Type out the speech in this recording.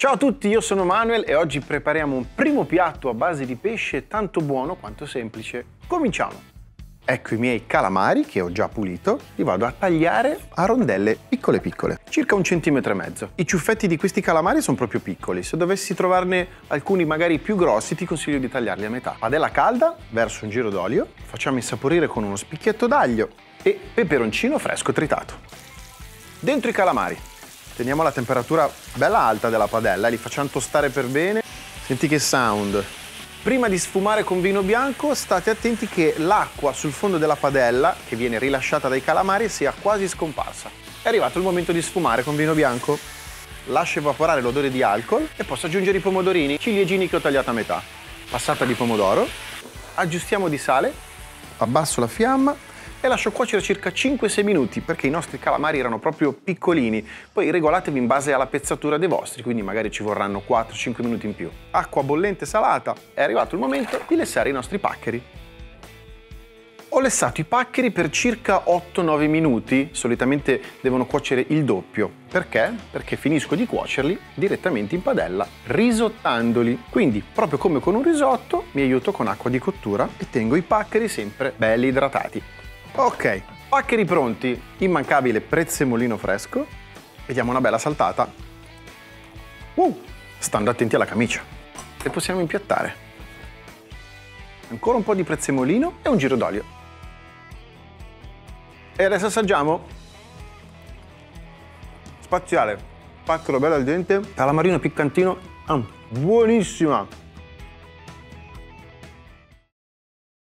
Ciao a tutti, io sono Manuel e oggi prepariamo un primo piatto a base di pesce tanto buono quanto semplice. Cominciamo! Ecco i miei calamari che ho già pulito, li vado a tagliare a rondelle piccole piccole, circa 1,5 cm. I ciuffetti di questi calamari sono proprio piccoli, se dovessi trovarne alcuni magari più grossi ti consiglio di tagliarli a metà. Padella calda, verso un giro d'olio, facciamo insaporire con uno spicchietto d'aglio e peperoncino fresco tritato. Dentro i calamari. Teniamo la temperatura bella alta della padella, li facciamo tostare per bene. Senti che sound! Prima di sfumare con vino bianco state attenti che l'acqua sul fondo della padella, che viene rilasciata dai calamari, sia quasi scomparsa. È arrivato il momento di sfumare con vino bianco. Lascio evaporare l'odore di alcol e posso aggiungere i pomodorini ciliegini che ho tagliato a metà. Passata di pomodoro, aggiustiamo di sale, abbasso la fiamma e lascio cuocere circa 5-6 minuti perché i nostri calamari erano proprio piccolini. Poi regolatevi in base alla pezzatura dei vostri, quindi magari ci vorranno 4-5 minuti in più. Acqua bollente salata, è arrivato il momento di lessare i nostri paccheri. Ho lessato i paccheri per circa 8-9 minuti, solitamente devono cuocere il doppio. Perché? Perché finisco di cuocerli direttamente in padella, risottandoli. Quindi, proprio come con un risotto, mi aiuto con acqua di cottura e tengo i paccheri sempre belli idratati. Ok, paccheri pronti, immancabile prezzemolino fresco, vediamo una bella saltata. Stando attenti alla camicia. E possiamo impiattare. Ancora un po' di prezzemolino e un giro d'olio. E adesso assaggiamo. Spaziale, pacchero bello al dente, calamarino piccantino, buonissima!